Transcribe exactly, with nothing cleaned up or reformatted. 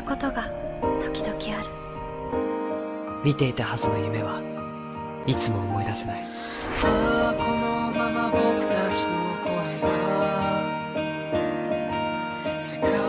ることが時々ある。見ていたはずの夢はいつも思い出せない。ああ、このまま僕たちの声が世界